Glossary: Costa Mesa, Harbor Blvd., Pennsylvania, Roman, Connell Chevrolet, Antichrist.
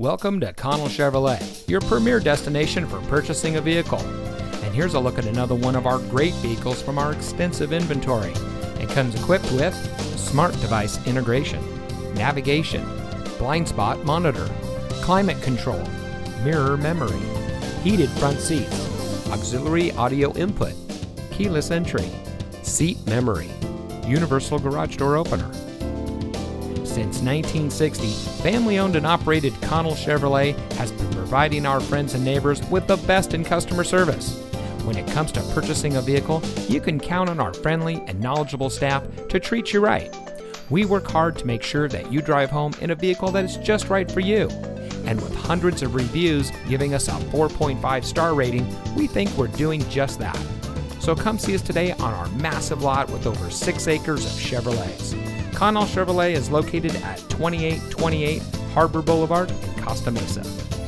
Welcome to Connell Chevrolet, your premier destination for purchasing a vehicle. And here's a look at another one of our great vehicles from our extensive inventory. It comes equipped with smart device integration, navigation, blind spot monitor, climate control, mirror memory, heated front seats, auxiliary audio input, keyless entry, seat memory, universal garage door opener. Since 1960, family-owned and operated Connell Chevrolet has been providing our friends and neighbors with the best in customer service. When it comes to purchasing a vehicle, you can count on our friendly and knowledgeable staff to treat you right. We work hard to make sure that you drive home in a vehicle that is just right for you. And with hundreds of reviews giving us a 4.5-star rating, we think we're doing just that. So come see us today on our massive lot with over 6 acres of Chevrolets. Connell Chevrolet is located at 2828 Harbor Blvd in Costa Mesa.